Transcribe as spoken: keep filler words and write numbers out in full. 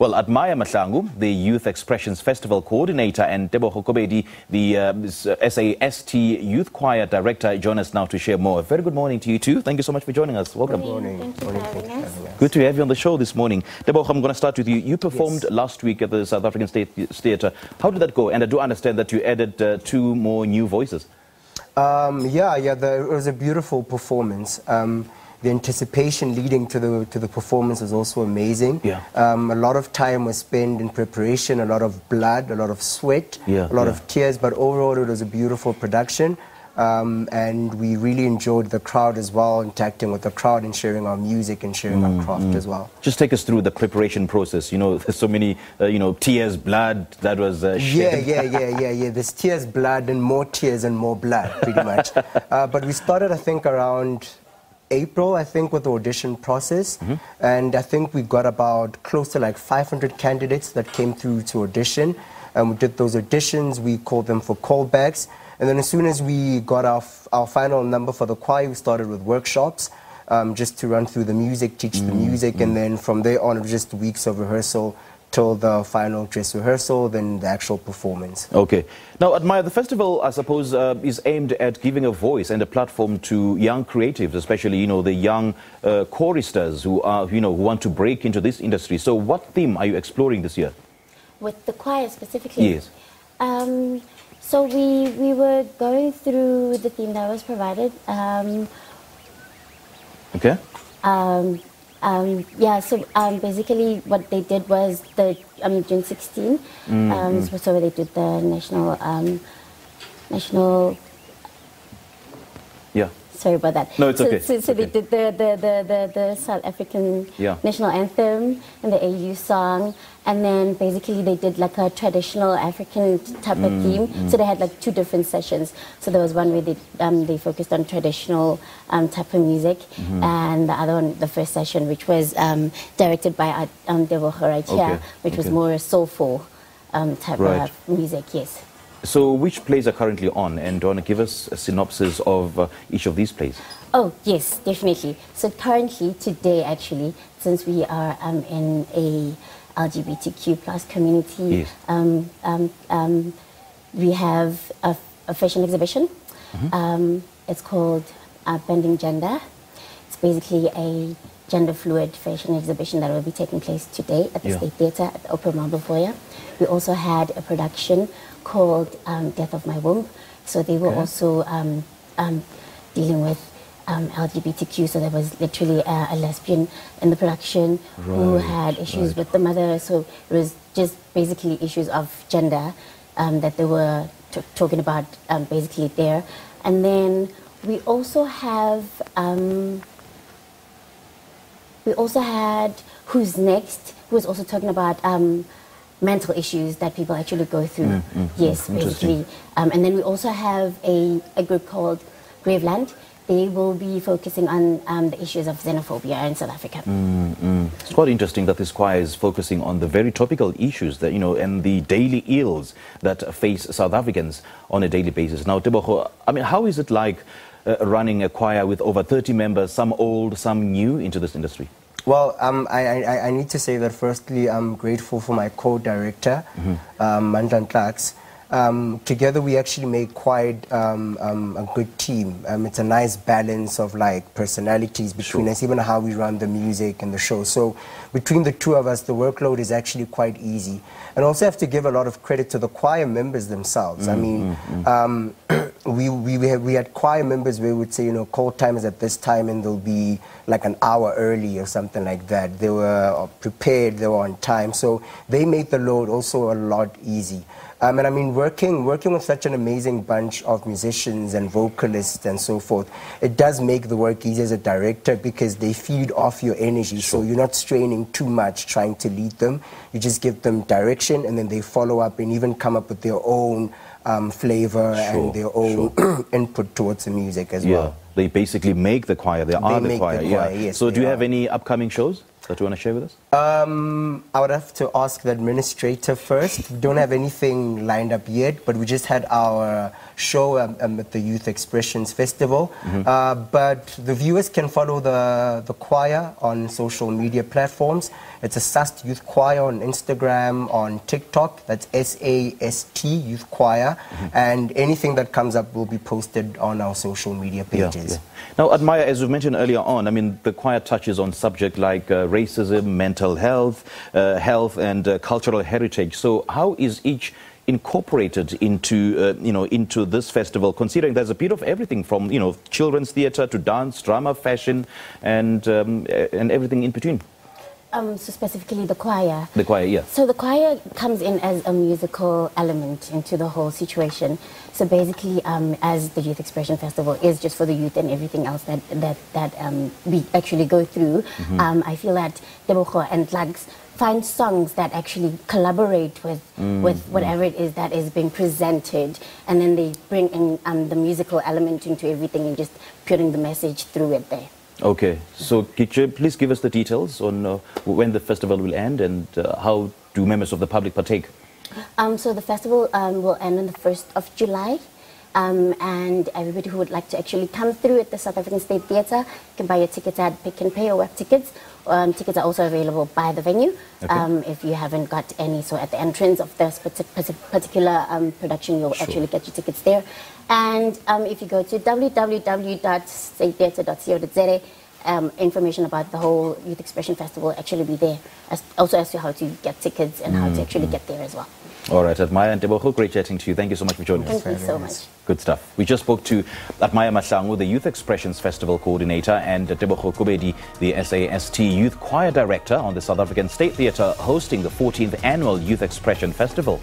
Well, Admire Mahlangu, the Youth Expressions Festival Coordinator, and Teboho Kobedi, the uh, S A S T Youth Choir Director, join us now to share more. Very good morning to you two. Thank you so much for joining us. Welcome. Good morning. Thank you for having us. Good to have you on the show this morning. Teboho, I'm going to start with you. You performed yes. last week at the South African State Theatre. How did that go? And I do understand that you added uh, two more new voices. Um, yeah, yeah, the, it was a beautiful performance. Um, The anticipation leading to the to the performance was also amazing. Yeah. Um, a lot of time was spent in preparation, a lot of blood, a lot of sweat, yeah, a lot yeah. of tears. But overall, it was a beautiful production, um, and we really enjoyed the crowd as well, interacting with the crowd and sharing our music and sharing mm, our craft mm. as well. Just take us through the preparation process. You know, there's so many, uh, you know, tears, blood. That was uh, shed. yeah, yeah, yeah, yeah, yeah. There's tears, blood, and more tears and more blood, pretty much. uh, but we started, I think, around April, I think, with the audition process, mm-hmm. and I think we got about close to like five hundred candidates that came through to audition, and we did those auditions. We called them for callbacks, and then as soon as we got our, our final number for the choir, we started with workshops, um, just to run through the music, teach mm-hmm. the music, mm-hmm. and then from there on, it was just weeks of rehearsal till the final dress rehearsal, then the actual performance. Okay. Now, Admire, the festival, I suppose, uh, is aimed at giving a voice and a platform to young creatives, especially, you know, the young uh, choristers who are, you know, who want to break into this industry. So what theme are you exploring this year? With the choir specifically? Yes. Um, so we, we were going through the theme that was provided. Um, okay. Um... Um, yeah, so um, basically what they did was the um, June sixteenth, mm-hmm. um, so, so they did the national, um, national. Yeah. Sorry about that. No, it's so, okay. So, so okay. they did the the the the, the South African yeah. national anthem and the A U song, and then basically they did like a traditional African type mm-hmm. of theme. So they had like two different sessions. So there was one where they um, they focused on traditional um, type of music, mm-hmm. and the other one, the first session, which was um, directed by um, Devo Horatia, okay. which okay. was more soulful um, type right. of music. Yes. So which plays are currently on, and do you want to give us a synopsis of uh, each of these plays? Oh, yes, definitely. So currently, today actually, since we are um, in a L G B T Q plus community, yes. um, um, um, we have a, a fashion exhibition. Mm-hmm. um, it's called Our Bending Gender. It's basically a gender fluid fashion exhibition that will be taking place today at the yeah. State Theatre at the Opera Marble Foyer. We also had a production called um, Death of My Womb, so they were okay. also um, um, dealing with um, L G B T Q, so there was literally a, a lesbian in the production right, who had issues right. with the mother, so it was just basically issues of gender um, that they were t talking about um, basically there. And then we also have um, we also had Who's Next, who was also talking about um, mental issues that people actually go through. Mm, mm, yes, mm, basically. Um, and then we also have a, a group called Graveland. They will be focusing on um, the issues of xenophobia in South Africa. Mm, mm. It's quite interesting that this choir is focusing on the very topical issues that, you know, and the daily ills that face South Africans on a daily basis. Now, Teboho, I mean, how is it like uh, running a choir with over thirty members, some old, some new, into this industry? Well, um, I, I, I need to say that firstly, I'm grateful for my co-director, mm-hmm. um, Mandla Ntlaks. Um, together we actually make quite um, um, a good team. Um, it's a nice balance of like personalities between sure. us, even how we run the music and the show. So between the two of us, the workload is actually quite easy. And also have to give a lot of credit to the choir members themselves. Mm-hmm. I mean, mm-hmm. um, we, we, we, had, we had choir members where we would say, you know, call time is at this time and they'll be like an hour early or something like that. They were prepared, they were on time. So they made the load also a lot easy. Um, and I mean, working working with such an amazing bunch of musicians and vocalists and so forth, it does make the work easier as a director because they feed off your energy. Sure. So you're not straining too much trying to lead them. You just give them direction and then they follow up and even come up with their own um, flavor sure. and their own sure. input towards the music as yeah. well. They basically make the choir. They, they are the choir. The choir. Yeah. Yes, so do you are. have any upcoming shows? that you want to share with us? Um, I would have to ask the administrator first. We don't have anything lined up yet, but we just had our show um, um, at the Youth Expressions Festival. Mm-hmm. uh, but the viewers can follow the, the choir on social media platforms. It's a S A S T Youth Choir on Instagram, on TikTok. That's S A S T Youth Choir. Mm-hmm. And anything that comes up will be posted on our social media pages. Yeah, yeah. Now, Admire, as we've mentioned earlier on, I mean, the choir touches on subjects like uh, racism, mental health, uh, health and uh, cultural heritage. So how is each incorporated into, uh, you know, into this festival, considering there's a bit of everything from, you know, children's theatre to dance, drama, fashion, and, um, and everything in between? Um, so specifically the choir. The choir, yeah. So the choir comes in as a musical element into the whole situation. So basically, um, as the Youth Expression Festival is just for the youth and everything else that that that um, we actually go through, mm-hmm. um, I feel that Teboho and Ntlaks find songs that actually collaborate with mm, with whatever mm. it is that is being presented, and then they bring in um, the musical element into everything and just putting the message through it there. Okay, so could you please give us the details on uh, when the festival will end and uh, how do members of the public partake? Um, so the festival um, will end on the first of July, um, and everybody who would like to actually come through at the South African State Theatre can buy your tickets at Pick and Pay or Web Tickets. Um, tickets are also available by the venue, okay. um, if you haven't got any. So at the entrance of this particular um, production, you'll sure. actually get your tickets there. And um, if you go to w w w dot state theatre dot co dot z a, um, information about the whole Youth Expression Festival actually be there, as, also as to how to get tickets and mm. how to actually get there as well. All right, Admire and Teboho, great chatting to you. Thank you so much for joining us. Thank you so much. Good stuff. We just spoke to Admire Mahlangu, the Youth Expressions Festival Coordinator, and Teboho Kobedi, the S A S T Youth Choir Director on the South African State Theatre, hosting the fourteenth Annual Youth Expression Festival.